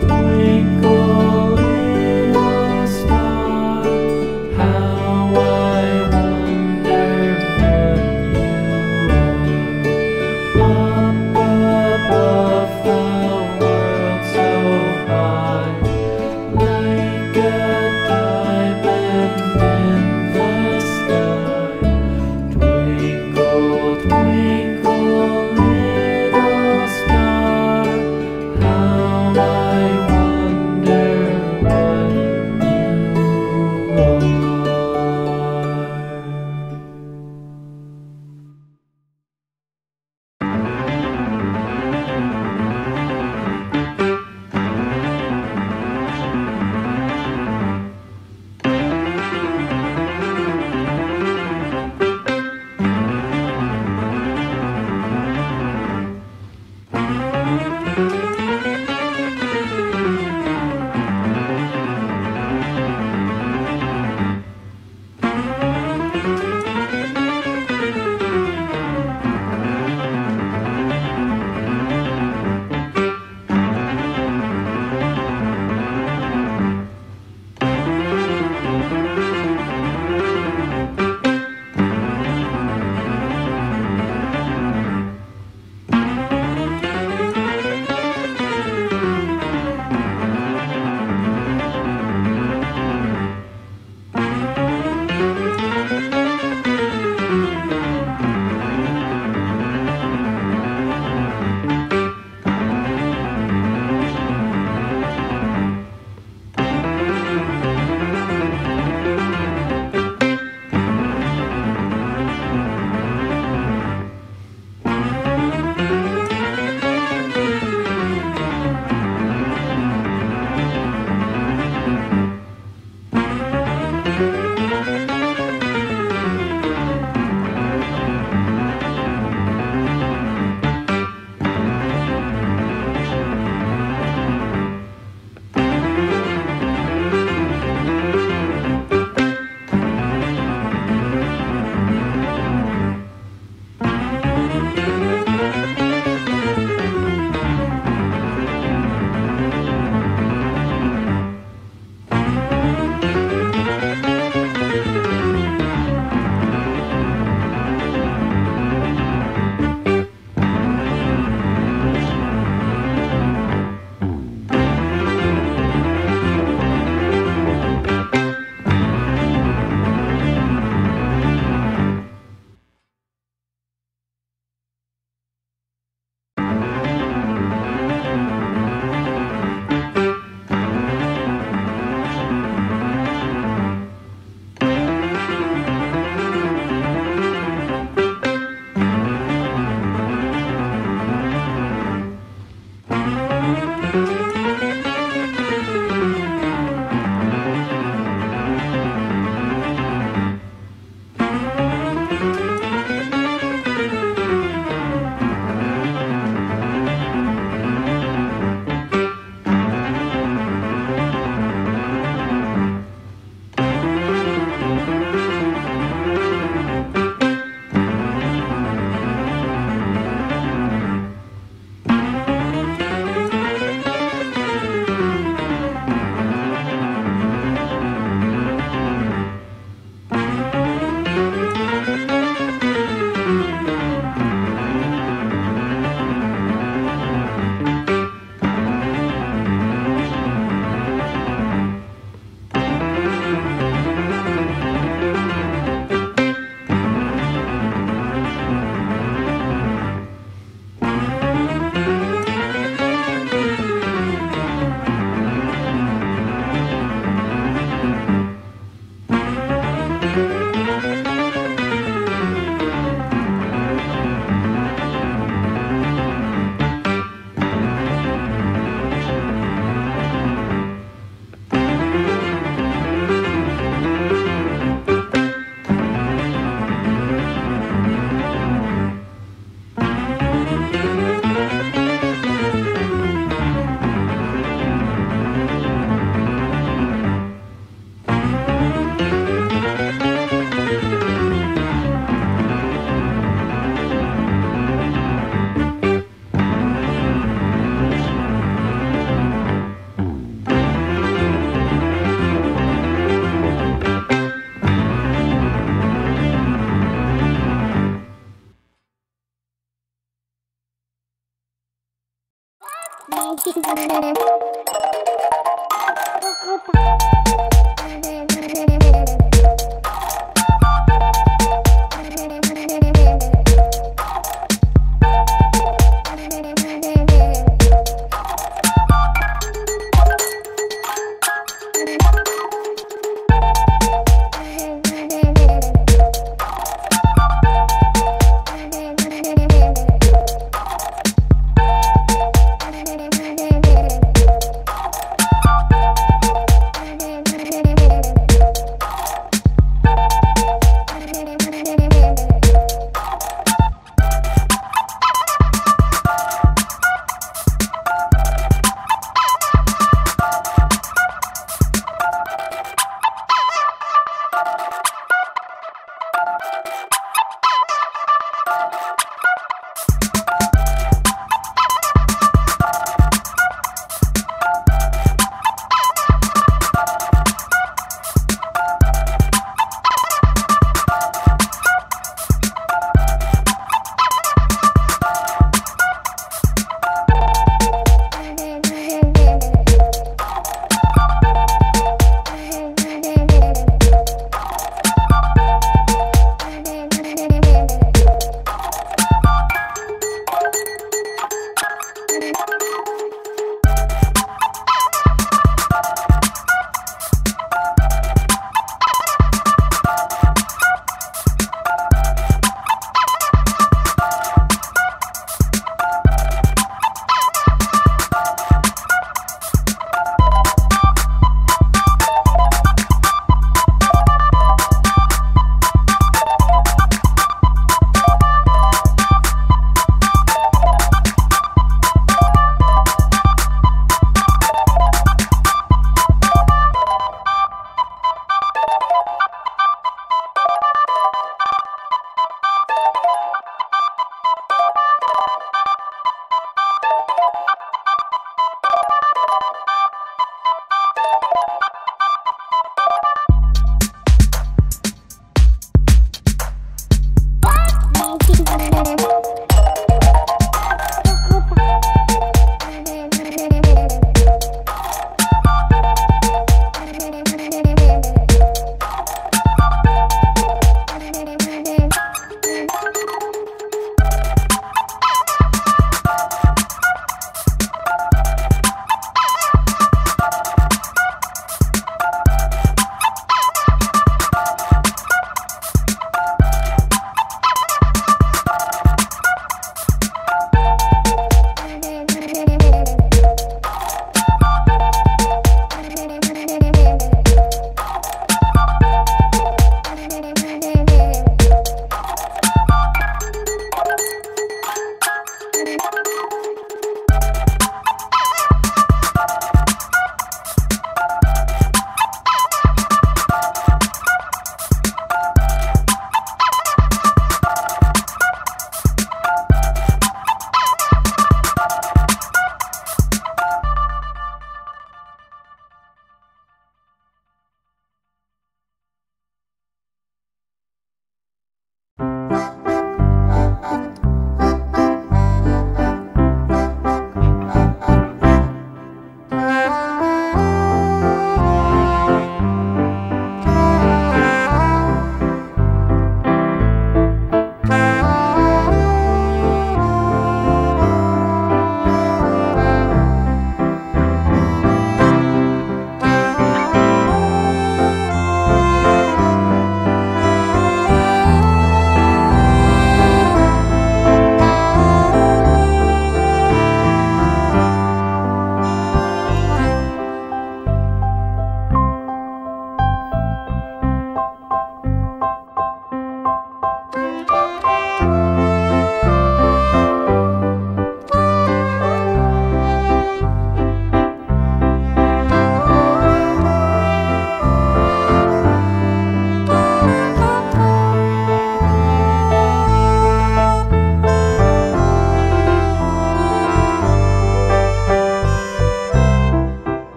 Twinkle, twinkle.